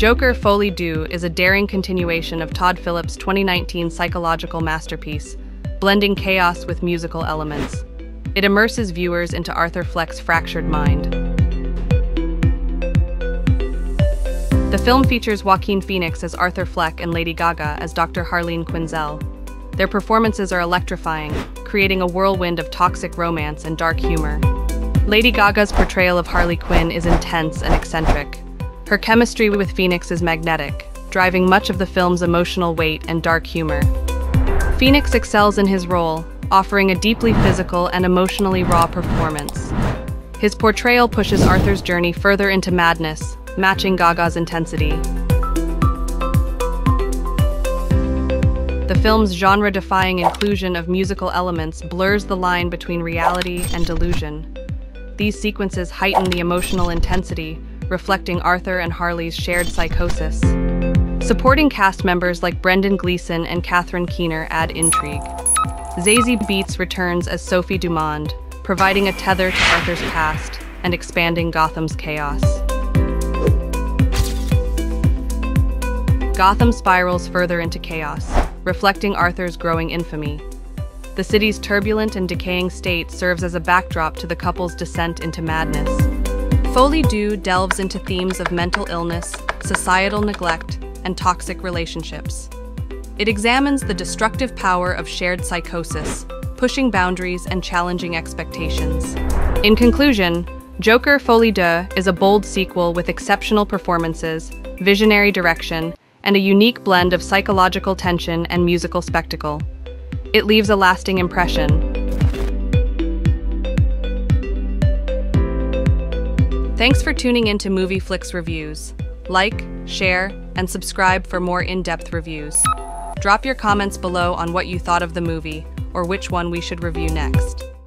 Joker: Folie à Deux is a daring continuation of Todd Phillips' 2019 psychological masterpiece, blending chaos with musical elements. It immerses viewers into Arthur Fleck's fractured mind. The film features Joaquin Phoenix as Arthur Fleck and Lady Gaga as Dr. Harleen Quinzel. Their performances are electrifying, creating a whirlwind of toxic romance and dark humor. Lady Gaga's portrayal of Harley Quinn is intense and eccentric. Her chemistry with Phoenix is magnetic, driving much of the film's emotional weight and dark humor. Phoenix excels in his role, offering a deeply physical and emotionally raw performance. His portrayal pushes Arthur's journey further into madness, matching Gaga's intensity. The film's genre-defying inclusion of musical elements blurs the line between reality and delusion. These sequences heighten the emotional intensity, reflecting Arthur and Harley's shared psychosis. Supporting cast members like Brendan Gleeson and Catherine Keener add intrigue. Zazie Beetz returns as Sophie Dumond, providing a tether to Arthur's past and expanding Gotham's chaos. Gotham spirals further into chaos, reflecting Arthur's growing infamy. The city's turbulent and decaying state serves as a backdrop to the couple's descent into madness. Folie à Deux delves into themes of mental illness, societal neglect, and toxic relationships. It examines the destructive power of shared psychosis, pushing boundaries and challenging expectations. In conclusion, Joker: Folie à Deux is a bold sequel with exceptional performances, visionary direction, and a unique blend of psychological tension and musical spectacle. It leaves a lasting impression. Thanks for tuning in to Movie Flix Reviews. Like, share, and subscribe for more in-depth reviews. Drop your comments below on what you thought of the movie, or which one we should review next.